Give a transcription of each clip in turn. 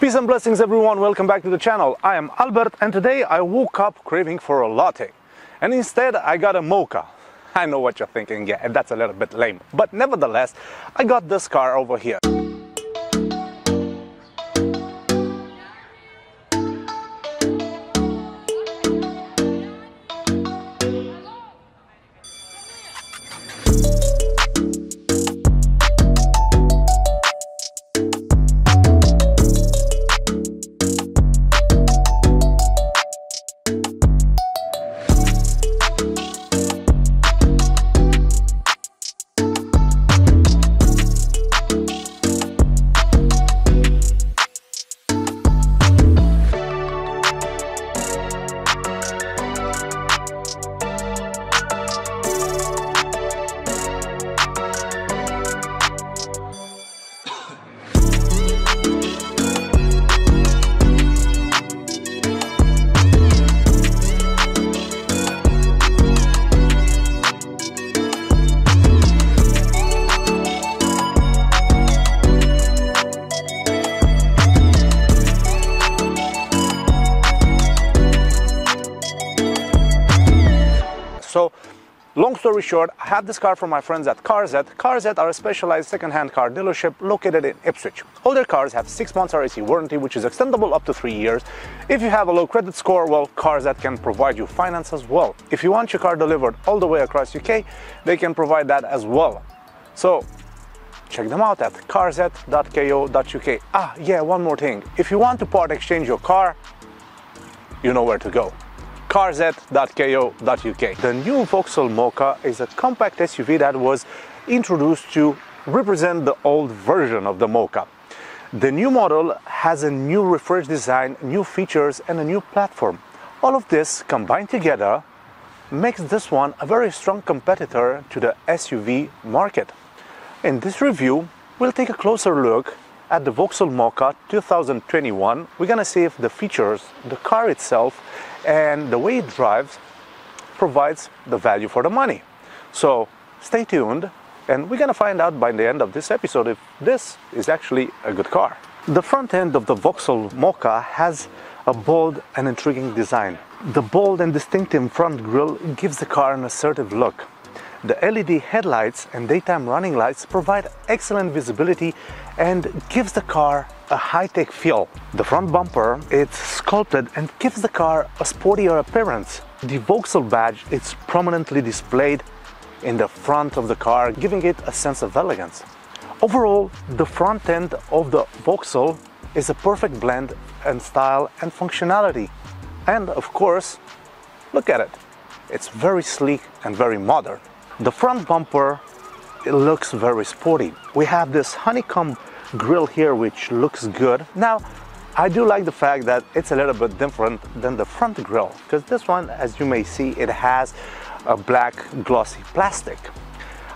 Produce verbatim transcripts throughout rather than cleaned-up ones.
Peace and blessings everyone, welcome back to the channel. I am Albert and today I woke up craving for a latte and instead I got a mocha. I know what you're thinking, yeah, and that's a little bit lame, but nevertheless I got this car over here. So, long story short, I have this car from my friends at Carzet. Carzet are a specialized second-hand car dealership located in Ipswich. All their cars have six months R A C warranty, which is extendable up to three years. If you have a low credit score, well, Carzet can provide you finance as well. If you want your car delivered all the way across U K, they can provide that as well. So, check them out at carzet dot co dot U K. Ah, yeah, one more thing. If you want to part exchange your car, you know where to go. carzet dot co dot U K. The new Vauxhall Mokka is a compact S U V that was introduced to represent the old version of the Mokka. The new model has a new refreshed design, new features and a new platform. All of this combined together makes this one a very strong competitor to the S U V market. In this review, we'll take a closer look at the Vauxhall Mokka two thousand twenty-one. We're gonna see if the features, the car itself, and the way it drives provides the value for the money. So stay tuned and we're gonna find out by the end of this episode if this is actually a good car. The front end of the Vauxhall Mokka has a bold and intriguing design. The bold and distinctive front grille gives the car an assertive look. The L E D headlights and daytime running lights provide excellent visibility and gives the car a high-tech feel. The front bumper, it's sculpted and gives the car a sportier appearance. The Vauxhall badge, it's prominently displayed in the front of the car, giving it a sense of elegance. Overall, the front end of the Vauxhall is a perfect blend in style and functionality. And of course, look at it. It's very sleek and very modern. The front bumper, it looks very sporty. We have this honeycomb grille here, which looks good. Now, I do like the fact that it's a little bit different than the front grille, because this one, as you may see, it has a black glossy plastic.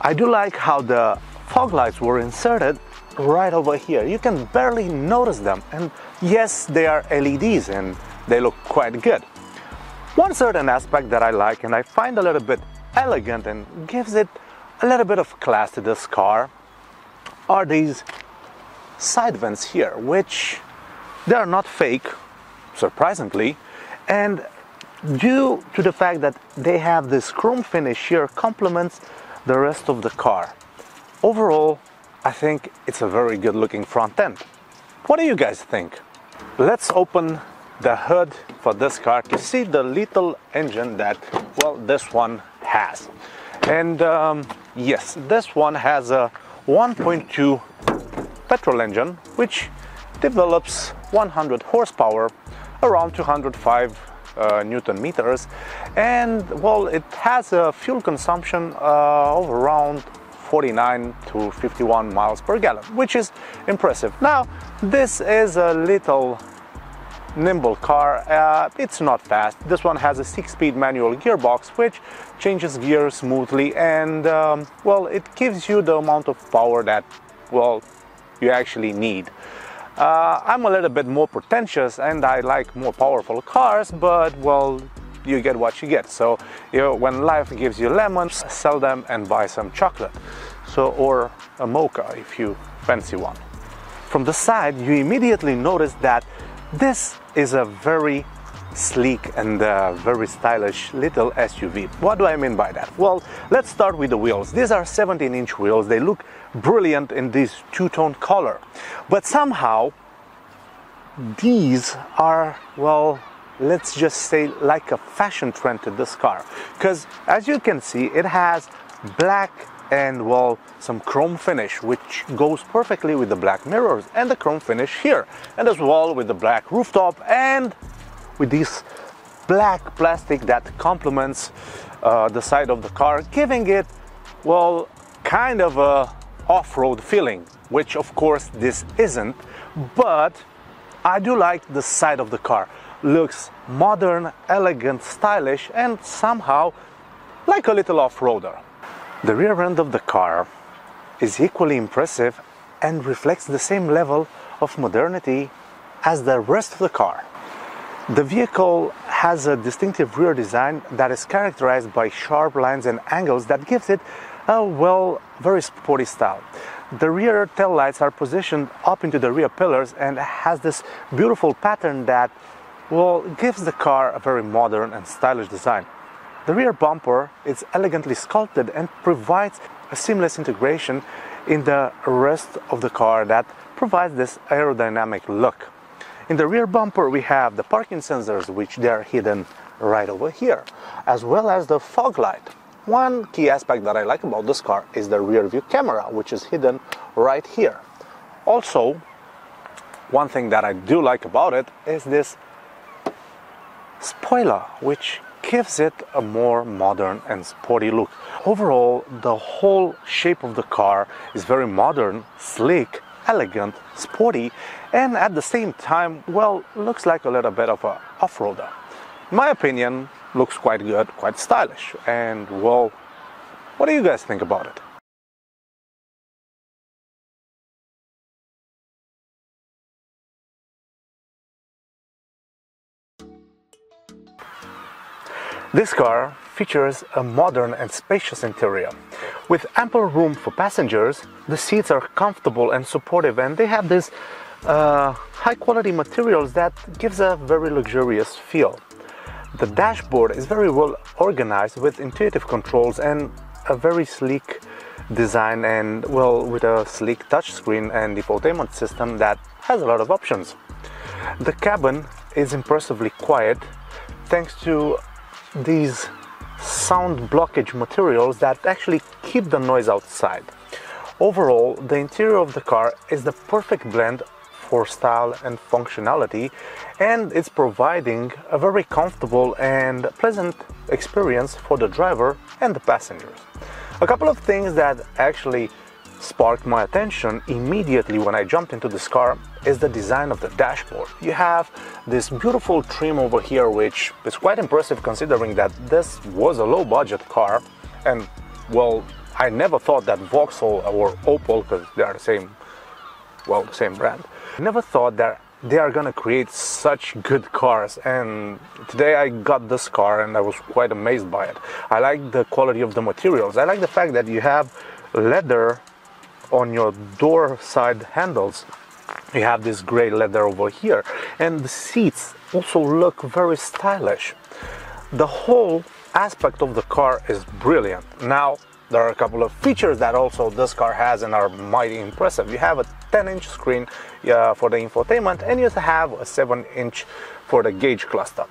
I do like how the fog lights were inserted right over here. You can barely notice them. And yes, they are L E Ds and they look quite good. One certain aspect that I like and I find a little bit elegant and gives it a little bit of class to this car are these side vents here, which they are not fake, surprisingly, and due to the fact that they have this chrome finish here complements the rest of the car. Overall, I think it's a very good looking front end. What do you guys think? Let's open the hood for this car to see the little engine that, well, this one has. And um, yes, this one has a one point two petrol engine which develops one hundred horsepower, around two hundred five uh, newton meters, and well, it has a fuel consumption uh, of around forty-nine to fifty-one miles per gallon, which is impressive. Now, this is a little nimble car. Uh, it's not fast. This one has a six-speed manual gearbox which changes gears smoothly, and um, well, it gives you the amount of power that, well, you actually need. Uh, I'm a little bit more pretentious and I like more powerful cars, but well, you get what you get. So, you know, when life gives you lemons, sell them and buy some chocolate, so, or a mocha if you fancy one. from the side, you immediately notice that this is a very sleek and uh, very stylish little S U V. What do I mean by that? Well, let's start with the wheels. These are seventeen inch wheels. They look brilliant in this two-tone color, but somehow these are, well, let's just say like a fashion trend to this car, because as you can see, it has black and, well, some chrome finish, which goes perfectly with the black mirrors and the chrome finish here, and as well with the black rooftop and with this black plastic that complements uh, the side of the car, giving it, well, kind of a off-road feeling, which of course this isn't, but I do like the side of the car. Looks modern, elegant, stylish, and somehow like a little off-roader. The rear end of the car is equally impressive and reflects the same level of modernity as the rest of the car. The vehicle has a distinctive rear design that is characterized by sharp lines and angles that gives it a, well, very sporty style. The rear taillights are positioned up into the rear pillars and has this beautiful pattern that, well, gives the car a very modern and stylish design. The rear bumper is elegantly sculpted and provides a seamless integration in the rest of the car that provides this aerodynamic look. In the rear bumper we have the parking sensors, which they are hidden right over here, as well as the fog light. One key aspect that I like about this car is the rear view camera, which is hidden right here. Also, one thing that I do like about it is this spoiler, which gives it a more modern and sporty look. Overall, the whole shape of the car is very modern, sleek, elegant, sporty, and at the same time, well, looks like a little bit of an off-roader. In my opinion, looks quite good, quite stylish, and, well, what do you guys think about it? This car features a modern and spacious interior. With ample room for passengers, the seats are comfortable and supportive, and they have this uh, high-quality materials that gives a very luxurious feel. The dashboard is very well organized with intuitive controls and a very sleek design, and, well, with a sleek touchscreen and infotainment system that has a lot of options. The cabin is impressively quiet thanks to these sound blockage materials that actually keep the noise outside. Overall, the interior of the car is the perfect blend for style and functionality, and it's providing a very comfortable and pleasant experience for the driver and the passengers. A couple of things that actually sparked my attention immediately when I jumped into this car is the design of the dashboard. You have this beautiful trim over here, which is quite impressive considering that this was a low budget car, and, well, I never thought that Vauxhall or Opel, because they are the same, well, the same brand, never thought that they are gonna create such good cars, and today I got this car and I was quite amazed by it. I like the quality of the materials. I like the fact that you have leather on your door side handles. You have this gray leather over here, and the seats also look very stylish. The whole aspect of the car is brilliant. Now, there are a couple of features that also this car has and are mighty impressive. You have a ten inch screen uh, for the infotainment, and you have a seven inch for the gauge cluster.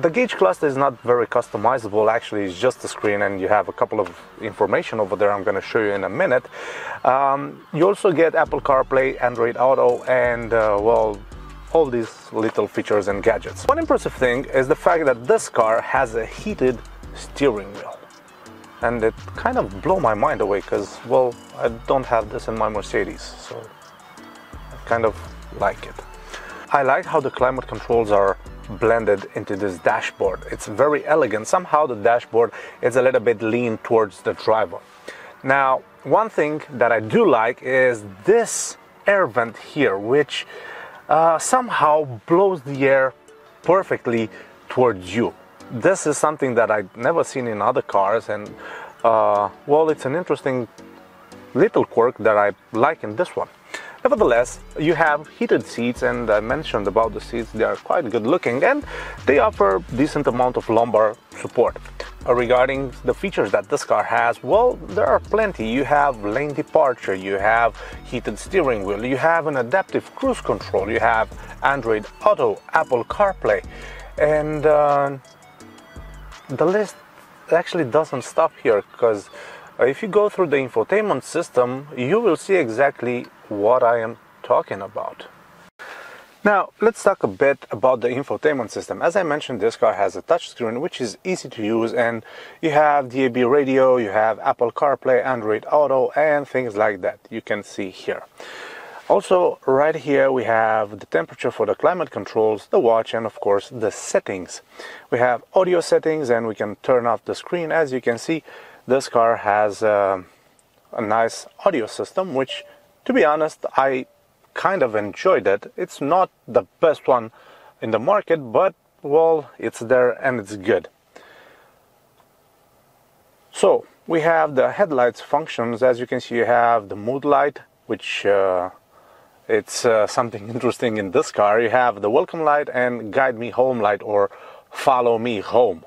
The gauge cluster is not very customizable, actually it's just a screen, and you have a couple of information over there I'm going to show you in a minute. Um, you also get Apple CarPlay, Android Auto, and uh, well, all these little features and gadgets. One impressive thing is the fact that this car has a heated steering wheel, and it kind of blew my mind away because, well, I don't have this in my Mercedes, so I kind of like it. I like how the climate controls are blended into this dashboard. It's very elegant. Somehow the dashboard is a little bit lean towards the driver. Now, one thing that I do like is this air vent here, which uh, somehow blows the air perfectly towards you. This is something that I've never seen in other cars, and uh, well, it's an interesting little quirk that I like in this one. Nevertheless, you have heated seats, and I mentioned about the seats, they are quite good looking and they offer decent amount of lumbar support. Regarding the features that this car has, well, there are plenty. You have lane departure, you have heated steering wheel, you have an adaptive cruise control, you have Android Auto, Apple CarPlay, and uh, the list actually doesn't stop here, because if you go through the infotainment system, you will see exactly what I am talking about. Now, let's talk a bit about the infotainment system. As I mentioned, this car has a touchscreen, which is easy to use, and you have D A B radio, you have Apple CarPlay, Android Auto, and things like that you can see here. Also, right here we have the temperature for the climate controls, the watch, and of course the settings. We have audio settings, and we can turn off the screen. As you can see, this car has a, a nice audio system, which, to be honest, I kind of enjoyed it. It's not the best one in the market, but well, it's there and it's good. So we have the headlights functions. As you can see, you have the mood light, which uh, it's uh, something interesting in this car. You have the welcome light and guide me home light, or follow me home.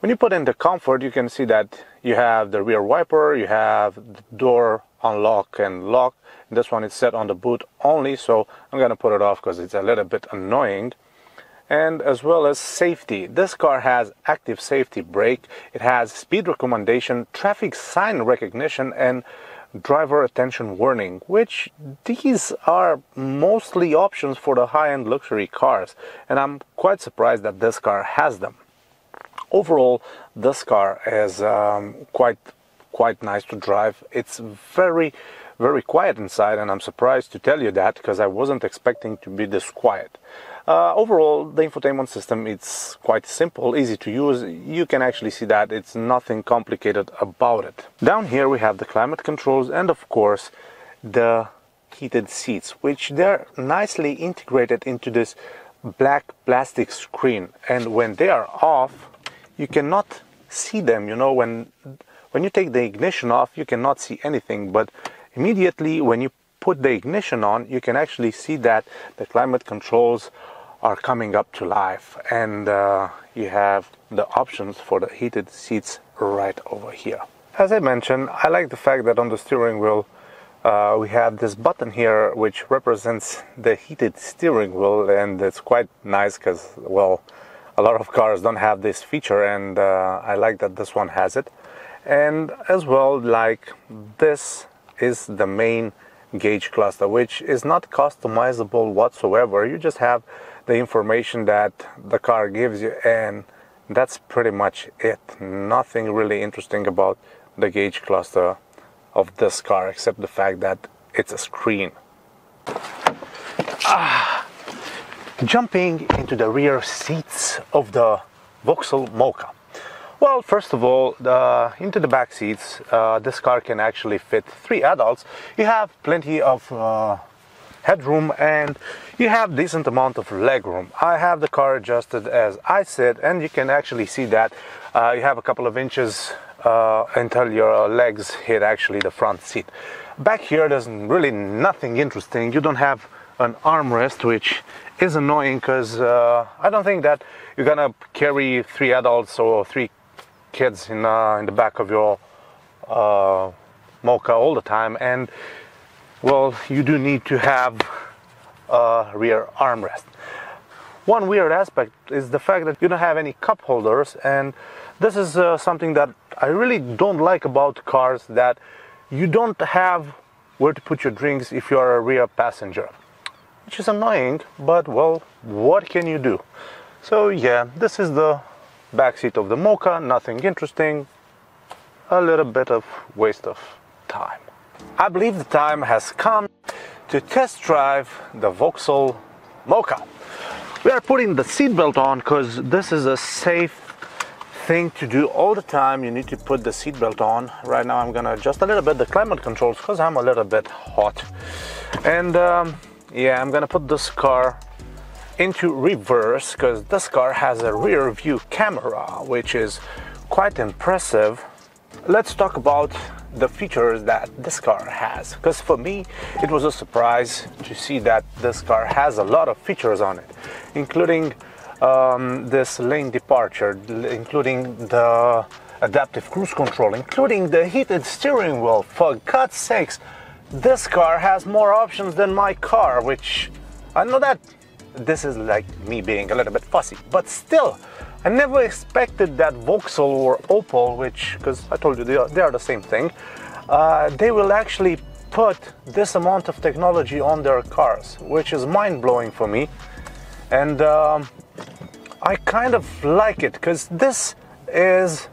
When you put in the comfort, you can see that you have the rear wiper, you have the door unlock and lock. This one is set on the boot only, so I'm gonna put it off because it's a little bit annoying. And as well as safety, this car has active safety brake, it has speed recommendation, traffic sign recognition, and driver attention warning, which these are mostly options for the high-end luxury cars, and I'm quite surprised that this car has them. Overall, this car is um, quite quite nice to drive. It's very very quiet inside, and I'm surprised to tell you that, because I wasn't expecting to be this quiet. Uh, overall, the infotainment system, it's quite simple, easy to use. You can actually see that it's nothing complicated about it. Down here we have the climate controls, and of course the heated seats, which they're nicely integrated into this black plastic screen, and when they are off, you cannot see them. You know, when when you take the ignition off, you cannot see anything, but immediately when you put the ignition on, you can actually see that the climate controls are coming up to life, and uh, you have the options for the heated seats right over here. As I mentioned, I like the fact that on the steering wheel Uh, we have this button here, which represents the heated steering wheel, and it's quite nice because, well, a lot of cars don't have this feature, and uh, I like that this one has it. And as well, like, this is the main gauge cluster, which is not customizable whatsoever. You just have the information that the car gives you, and that's pretty much it. Nothing really interesting about the gauge cluster of this car, except the fact that it's a screen. Ah, jumping into the rear seats of the Vauxhall Mokka. Well, first of all, the, into the back seats, uh, this car can actually fit three adults. You have plenty of uh, headroom, and you have decent amount of legroom. I have the car adjusted as I sit, and you can actually see that uh, you have a couple of inches Uh, until your legs hit actually the front seat. Back here there's really nothing interesting. You don't have an armrest, which is annoying, because uh, I don't think that you're gonna carry three adults or three kids in, uh, in the back of your uh, Mokka all the time, and well, you do need to have a rear armrest. One weird aspect is the fact that you don't have any cup holders, and this is uh, something that I really don't like about cars, that you don't have where to put your drinks if you are a rear passenger, which is annoying, but well, what can you do? So yeah, this is the back seat of the Mokka. Nothing interesting, a little bit of waste of time. I believe the time has come to test drive the Vauxhall Mokka. We are putting the seatbelt on because this is a safe thing to do all the time. You need to put the seatbelt on. Right now I'm gonna adjust a little bit the climate controls because I'm a little bit hot. And um, yeah, I'm gonna put this car into reverse because this car has a rear view camera, which is quite impressive. let's talk about the features that this car has, because for me it was a surprise to see that this car has a lot of features on it, including um, this lane departure, including the adaptive cruise control, including the heated steering wheel. For God's sakes, this car has more options than my car, which I know that this is like me being a little bit fussy, but still I never expected that Vauxhall or Opel, which, because I told you they are, they are the same thing, uh, they will actually put this amount of technology on their cars, which is mind-blowing for me. And um, I kind of like it, because this is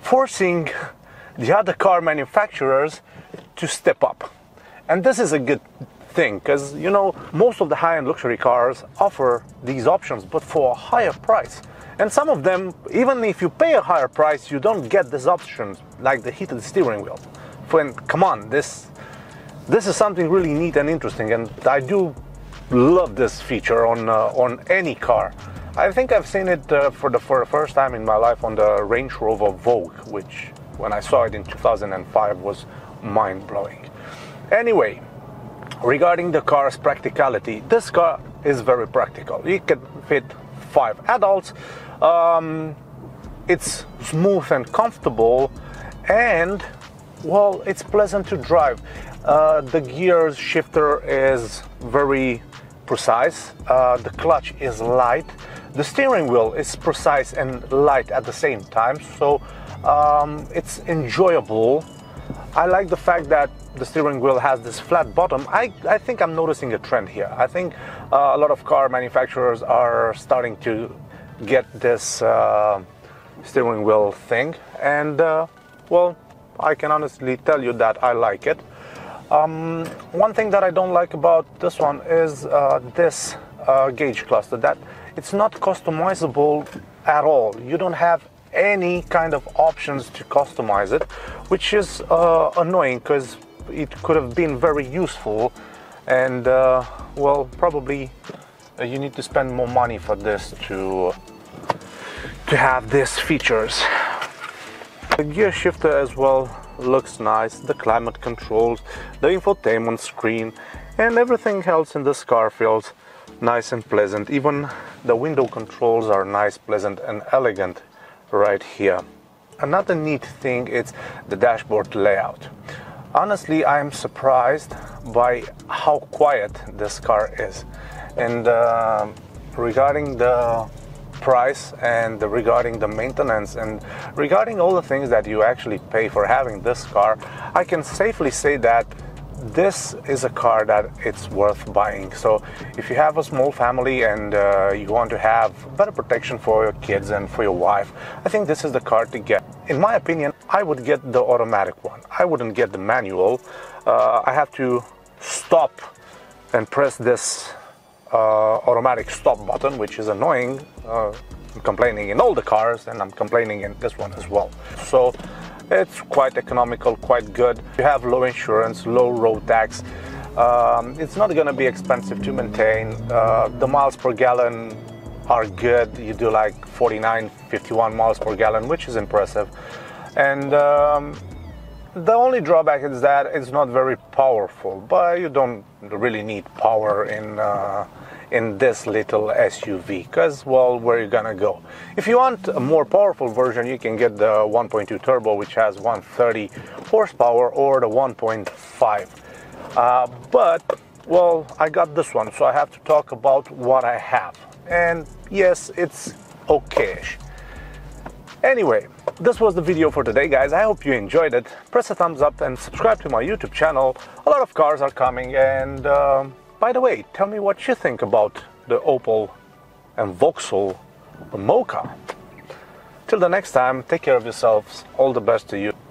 forcing the other car manufacturers to step up, and this is a good thing, because you know most of the high-end luxury cars offer these options, but for a higher price. And some of them, even if you pay a higher price, you don't get these options, like the heated steering wheel. When, come on, this this is something really neat and interesting, and I do love this feature on uh, on any car. I think I've seen it uh, for the for the first time in my life on the Range Rover Vogue, which when I saw it in two thousand five was mind-blowing. Anyway, regarding the car's practicality, this car is very practical. It can fit five adults. Um, it's smooth and comfortable, and well, it's pleasant to drive. Uh, the gear shifter is very precise. Uh, the clutch is light. The steering wheel is precise and light at the same time, so um, it's enjoyable. I like the fact that the steering wheel has this flat bottom. I, I think I'm noticing a trend here. I think uh, a lot of car manufacturers are starting to get this uh, steering wheel thing, and uh, well, I can honestly tell you that I like it. Um, one thing that I don't like about this one is uh, this uh, gauge cluster, that it's not customizable at all. You don't have any kind of options to customize it, which is uh, annoying, because it could have been very useful. And uh, well, probably uh, you need to spend more money for this to to have these features. The gear shifter as well looks nice, the climate controls, the infotainment screen, and everything else in this car feels nice and pleasant. Even the window controls are nice, pleasant and elegant right here. Another neat thing is the dashboard layout. Honestly, I am surprised by how quiet this car is. And uh, regarding the price, and regarding the maintenance, and regarding all the things that you actually pay for having this car, I can safely say that this is a car that it's worth buying. So if you have a small family and uh, you want to have better protection for your kids and for your wife, I think this is the car to get. In my opinion, I would get the automatic one. I wouldn't get the manual. Uh, I have to stop and press this uh, automatic stop button, which is annoying. Uh, I'm complaining in all the cars, and I'm complaining in this one as well. So it's quite economical, quite good. You have low insurance, low road tax. Um, it's not going to be expensive to maintain. Uh, the miles per gallon are good. You do like forty-nine, fifty-one miles per gallon, which is impressive. And um, the only drawback is that it's not very powerful, but you don't really need power in uh, in this little S U V, because well, where are you gonna go? If you want a more powerful version, you can get the one point two turbo, which has one hundred thirty horsepower, or the one point five, uh, but well, I got this one, so I have to talk about what I have. And yes, it's okay-ish. Anyway, this was the video for today, guys. I hope you enjoyed it. Press a thumbs up and subscribe to my YouTube channel. A lot of cars are coming, and uh, by the way, tell me what you think about the Opel and Vauxhall Mokka. Till the next time, take care of yourselves. All the best to you.